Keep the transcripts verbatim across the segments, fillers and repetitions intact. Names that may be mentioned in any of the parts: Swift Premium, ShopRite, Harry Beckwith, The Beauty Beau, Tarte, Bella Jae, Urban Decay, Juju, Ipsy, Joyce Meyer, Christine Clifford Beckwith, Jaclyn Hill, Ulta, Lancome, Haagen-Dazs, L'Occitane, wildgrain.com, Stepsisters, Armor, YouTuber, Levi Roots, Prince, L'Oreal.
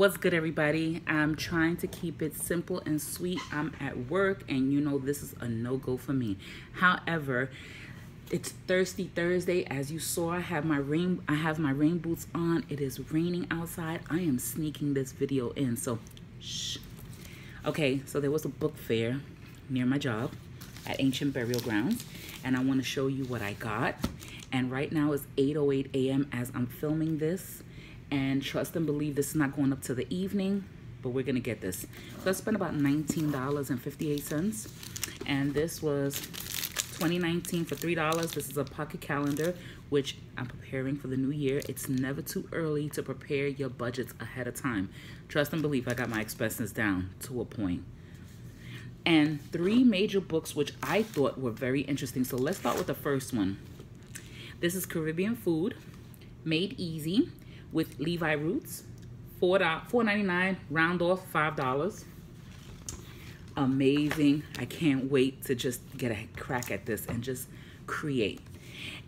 What's good, everybody? I'm trying to keep it simple and sweet. I'm at work, and you know this is a no-go for me. However, it's Thirsty Thursday. As you saw, I have my rain I have my rain boots on. It is raining outside. I am sneaking this video in, so shh. Okay, so there was a book fair near my job at Ancient Burial Grounds, and I want to show you what I got. And right now it's eight oh eight a m as I'm filming this, and trust and believe this is not going up to the evening, but we're gonna get this. So I spent about nineteen dollars and fifty-eight cents, and this was twenty nineteen for three dollars. This is a pocket calendar, which I'm preparing for the new year. It's never too early to prepare your budgets ahead of time. Trust and believe I got my expenses down to a point. And three major books which I thought were very interesting. So let's start with the first one. This is Caribbean Food, Made Easy, with Levi Roots, four ninety-nine, round off five dollars. Amazing. I can't wait to just get a crack at this and just create.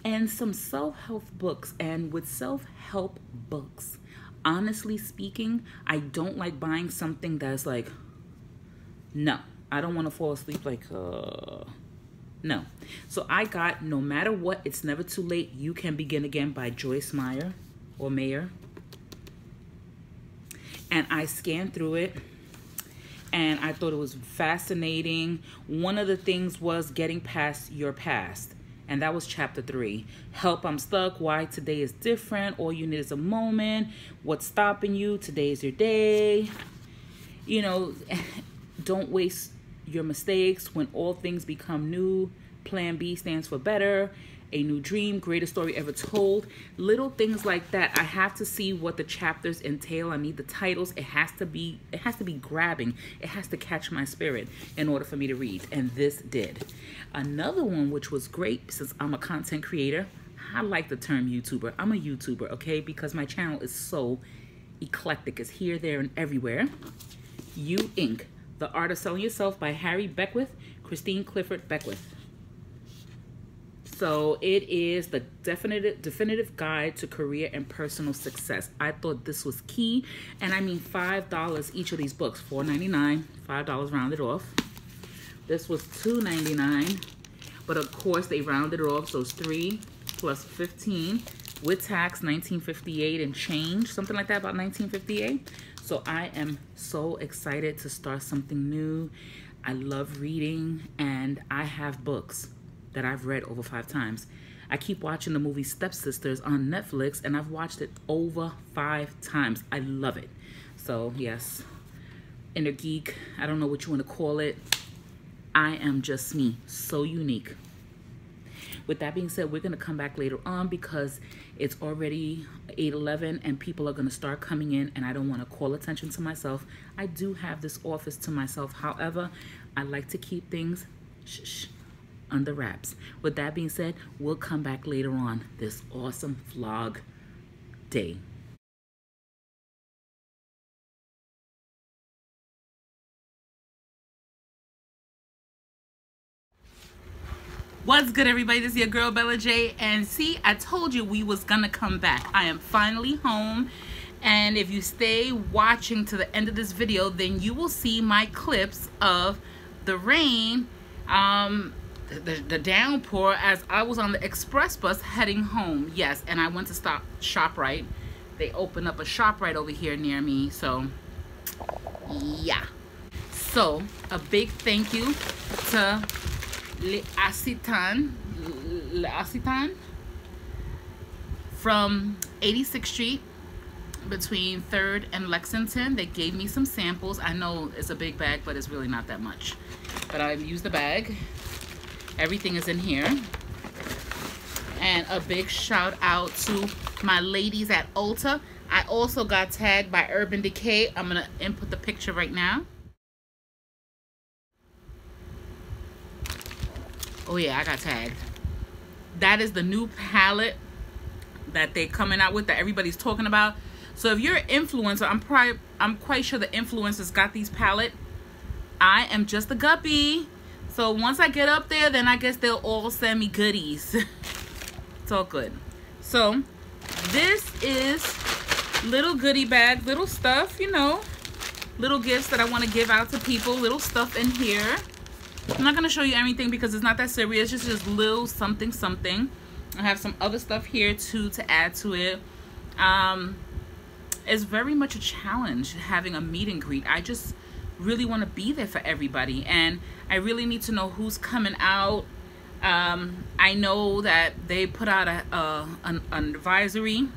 And some self-help books. And with self-help books, honestly speaking, I don't like buying something that's like, no, I don't want to fall asleep like, uh, no. So I got No Matter What, It's Never Too Late, You Can Begin Again by Joyce Meyer. Or Mayor, and I scanned through it, and I thought it was fascinating. One of the things was getting past your past, and that was chapter three. Help, I'm stuck. Why today is different. All you need is a moment. What's stopping you? Today is your day. You know, don't waste your mistakes. When all things become new, plan B stands for better. A new dream, greatest story ever told. Little things like that. I have to see what the chapters entail. I need the titles. It has to be, it has to be grabbing. It has to catch my spirit in order for me to read. And this did. Another one which was great, since I'm a content creator, I like the term YouTuber. I'm a YouTuber, okay? Because my channel is so eclectic. It's here, there, and everywhere. You Incorporated. The Art of Selling Yourself by Harry Beckwith, Christine Clifford Beckwith. So it is the definitive, definitive guide to career and personal success. I thought this was key. And I mean, five dollars each of these books, four ninety-nine, five dollars rounded off. This was two ninety-nine, but of course they rounded it off. So it's three plus fifteen with tax, nineteen fifty-eight and change, something like that, about nineteen fifty-eight. So I am so excited to start something new. I love reading, and I have books that I've read over five times. I keep watching the movie Stepsisters on Netflix, and I've watched it over five times. I love it. So yes, inner geek, I don't know what you want to call it. I am just me, so unique. With that being said, we're gonna come back later on because it's already eight eleven and people are gonna start coming in, and I don't wanna call attention to myself. I do have this office to myself. However, I like to keep things shh, shh. under wraps. With that being said, we'll come back later on this awesome vlog day. What's good, everybody? This is your girl Bella Jae, and see, I told you we was gonna come back. I am finally home, and if you stay watching to the end of this video, then you will see my clips of the rain, um The, the downpour, as I was on the express bus heading home. Yes, and I went to stop ShopRite. They opened up a ShopRite over here near me, so yeah. So a big thank you to L'Occitane, L'Occitane from eighty-sixth Street between third and Lexington. They gave me some samples. I know it's a big bag, but it's really not that much. But I used the bag. Everything is in here. And a big shout out to my ladies at Ulta. I also got tagged by Urban Decay. I'm gonna input the picture right now. Oh yeah, I got tagged. That is the new palette that they're coming out with that everybody's talking about. So if you're an influencer, I'm probably, I'm quite sure the influencers got these palettes. I am just a guppy. So once I get up there, then I guess they'll all send me goodies. It's all good. So this is little goodie bag, little stuff, you know, little gifts that I want to give out to people, little stuff in here. I'm not going to show you everything because it's not that serious. It's just little something something. I have some other stuff here too to add to it. Um, it's very much a challenge having a meet and greet. I just really want to be there for everybody, and I really need to know who's coming out. Um, I know that they put out a, a an, an advisory.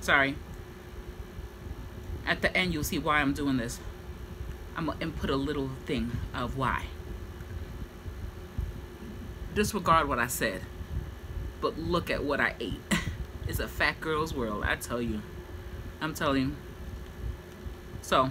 Sorry. At the end, you'll see why I'm doing this. I'm going to input a little thing of why. Disregard what I said, but look at what I ate. It's a fat girl's world, I tell you. I'm telling you. So,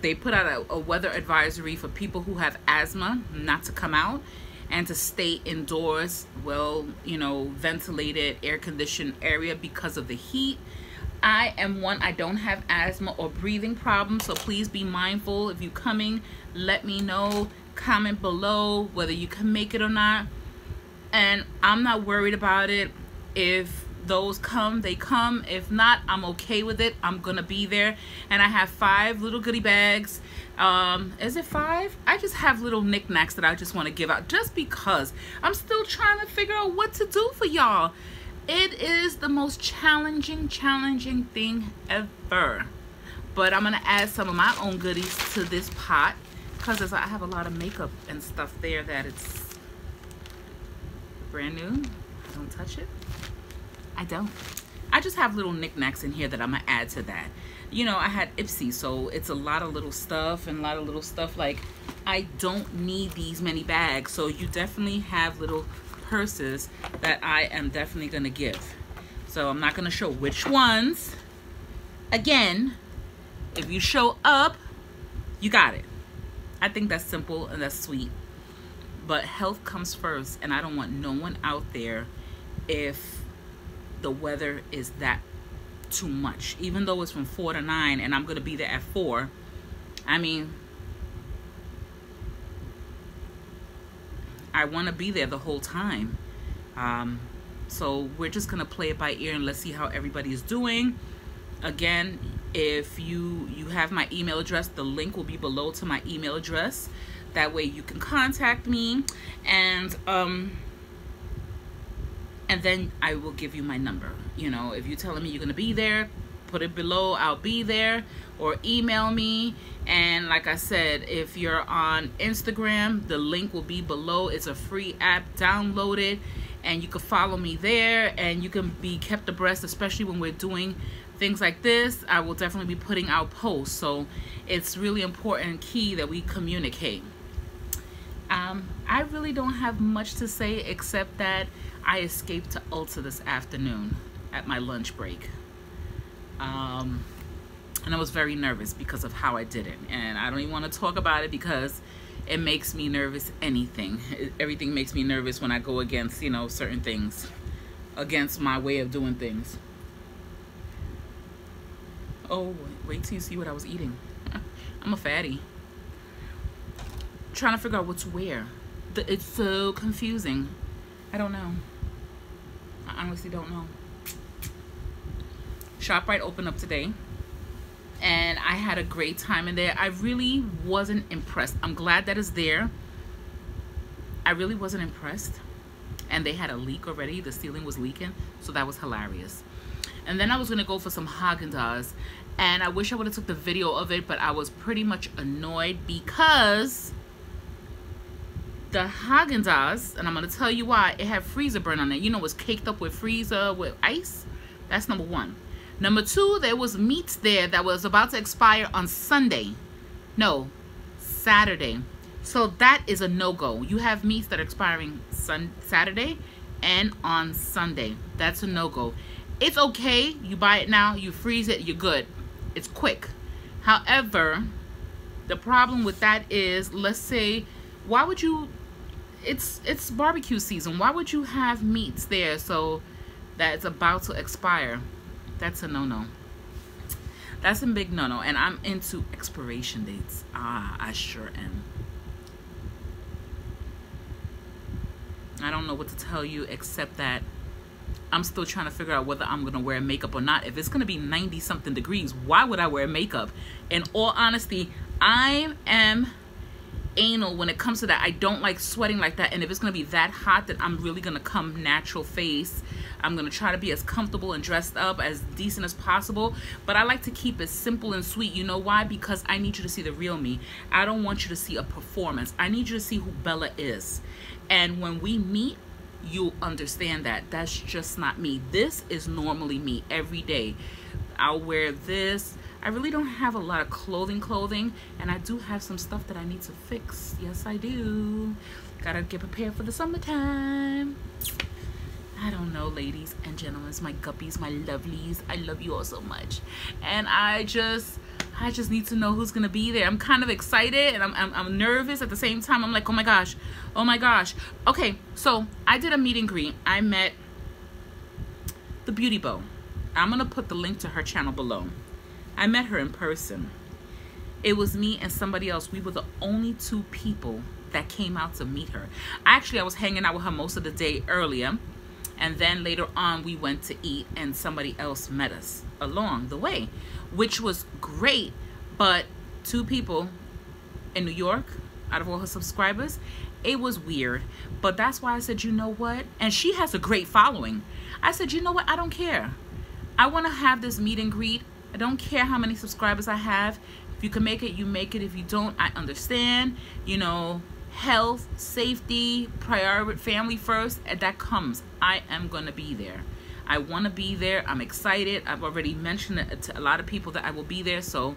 they put out a, a weather advisory for people who have asthma not to come out and to stay indoors, well, you know, ventilated, air-conditioned area because of the heat. I am one, I don't have asthma or breathing problems, so please be mindful. If you're coming, let me know. Comment below whether you can make it or not. And I'm not worried about it. If those come, they come. If not, I'm okay with it. I'm gonna be there. And I have five little goodie bags. Um, is it five? I just have little knickknacks that I just want to give out just because I'm still trying to figure out what to do for y'all. It is the most challenging, challenging thing ever. But I'm gonna add some of my own goodies to this pot because I have a lot of makeup and stuff there that it's brand new. I don't touch it. I don't. I just have little knickknacks in here that I'm gonna add to that. You know, I had Ipsy, so it's a lot of little stuff and a lot of little stuff. Like, I don't need these many bags, so you definitely have little purses that I am definitely gonna give. So I'm not gonna show which ones. Again, if you show up, you got it. I think that's simple and that's sweet. But health comes first, and I don't want no one out there if the weather is that too much. Even though it's from four to nine and I'm gonna be there at four, I mean, I want to be there the whole time. Um, so we're just gonna play it by ear and let's see how everybody is doing. Again, if you you have my email address, the link will be below to my email address. That way you can contact me, and um and then I will give you my number. You know, if you're telling me you're gonna be there, put it below, I'll be there, or email me. And like I said, if you're on Instagram, the link will be below. It's a free app, download it, and you can follow me there, and you can be kept abreast, especially when we're doing things like this. I will definitely be putting out posts, so it's really important and key that we communicate. Um, I really don't have much to say except that I escaped to Ulta this afternoon at my lunch break. Um, and I was very nervous because of how I did it. And I don't even want to talk about it because it makes me nervous anything. It, everything makes me nervous when I go against, you know, certain things. Against my way of doing things. Oh, wait till you see what I was eating. I'm a fatty. Trying to figure out what to wear. It's so confusing. I don't know. I honestly don't know. ShopRite opened up today, and I had a great time in there. I really wasn't impressed. I'm glad that it's there. I really wasn't impressed. And they had a leak already. The ceiling was leaking, so that was hilarious. And then I was gonna go for some Haagen-Dazs, and I wish I would have took the video of it, but I was pretty much annoyed because the Haagen-Dazs, and I'm gonna tell you why, it had freezer burn on it. You know, it was caked up with freezer, with ice. That's number one. Number two, there was meats there that was about to expire on Sunday. No, Saturday. So that is a no-go. You have meats that are expiring sun Saturday and on Sunday. That's a no-go. It's okay. You buy it now, you freeze it, you're good. It's quick. However, the problem with that is, let's say, why would you... It's it's barbecue season. Why would you have meats there so that it's about to expire? That's a no-no. That's a big no-no. And I'm into expiration dates. Ah, I sure am. I don't know what to tell you except that I'm still trying to figure out whether I'm gonna wear makeup or not. If it's gonna be ninety something degrees, why would I wear makeup? In all honesty, I am anal when it comes to that. I don't like sweating like that, and if it's gonna be that hot, then I'm really gonna come natural face. I'm gonna try to be as comfortable and dressed up as decent as possible, but I like to keep it simple and sweet. You know why? Because I need you to see the real me. I don't want you to see a performance. I need you to see who Bella is, and when we meet, you'll understand that that's just not me. This is normally me every day. I'll wear this. I really don't have a lot of clothing clothing, and I do have some stuff that I need to fix. Yes, I do. Gotta get prepared for the summertime. I don't know, ladies and gentlemen, my guppies, my lovelies, I love you all so much. And I just, I just need to know who's gonna be there. I'm kind of excited, and I'm, I'm, I'm nervous at the same time. I'm like, oh my gosh, oh my gosh. Okay, so I did a meet and greet. I met The Beauty Beau. I'm gonna put the link to her channel below. I met her in person. It was me and somebody else. We were the only two people that came out to meet her. Actually, I was hanging out with her most of the day earlier. And then later on, we went to eat, and somebody else met us along the way, which was great. But two people in New York, out of all her subscribers, it was weird. But that's why I said, you know what? And she has a great following. I said, you know what? I don't care. I want to have this meet and greet. I don't care how many subscribers I have. If you can make it, you make it. If you don't, I understand. You know, health, safety, priority, family first, and that comes. I am going to be there. I want to be there. I'm excited. I've already mentioned it to a lot of people that I will be there. So,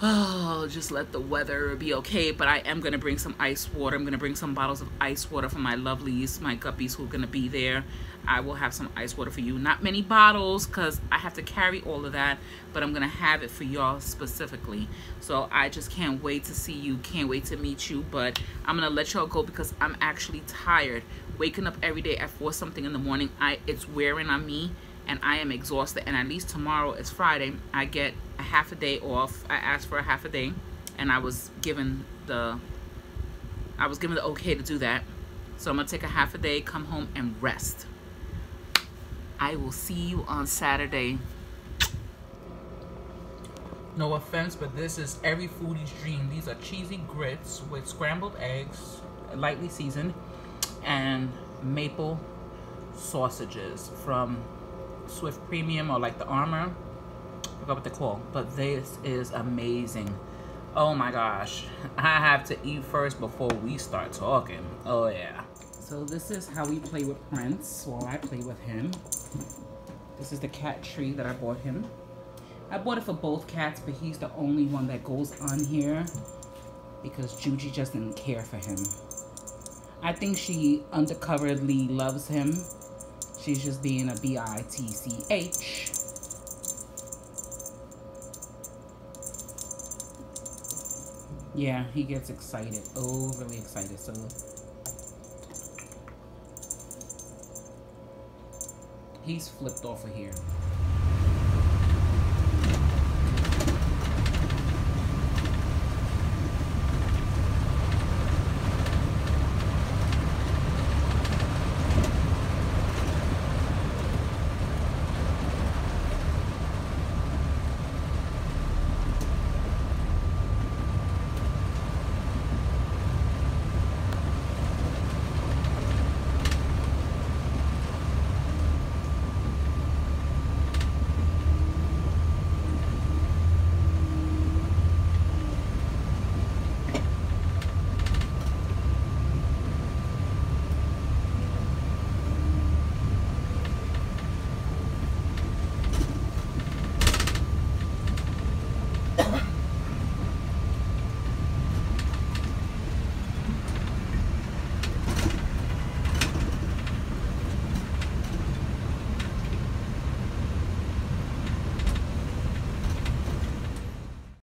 oh, just let the weather be okay. But I am going to bring some ice water. I'm going to bring some bottles of ice water for my lovelies, my guppies who are going to be there. I will have some ice water for you. Not many bottles because I have to carry all of that, but I'm gonna have it for y'all specifically. So I just can't wait to see you, can't wait to meet you, but I'm gonna let y'all go because I'm actually tired. Waking up every day at four something in the morning, I it's wearing on me, and I am exhausted. And at least tomorrow is Friday, I get a half a day off. I asked for a half a day, and I was given the I was given the okay to do that. So I'm gonna take a half a day, come home and rest. I will see you on Saturday. No offense, but this is every foodie's dream. These are cheesy grits with scrambled eggs, lightly seasoned, and maple sausages from Swift Premium or like the Armor. I forgot what they're called, but this is amazing. Oh my gosh. I have to eat first before we start talking. Oh yeah. So this is how we play with Prince, while I play with him. This is the cat tree that I bought him. I bought it for both cats, but he's the only one that goes on here because Juju just didn't care for him. I think she undercoverly loves him. She's just being a B I T C H. Yeah, he gets excited, overly excited, so. He's flipped off of here.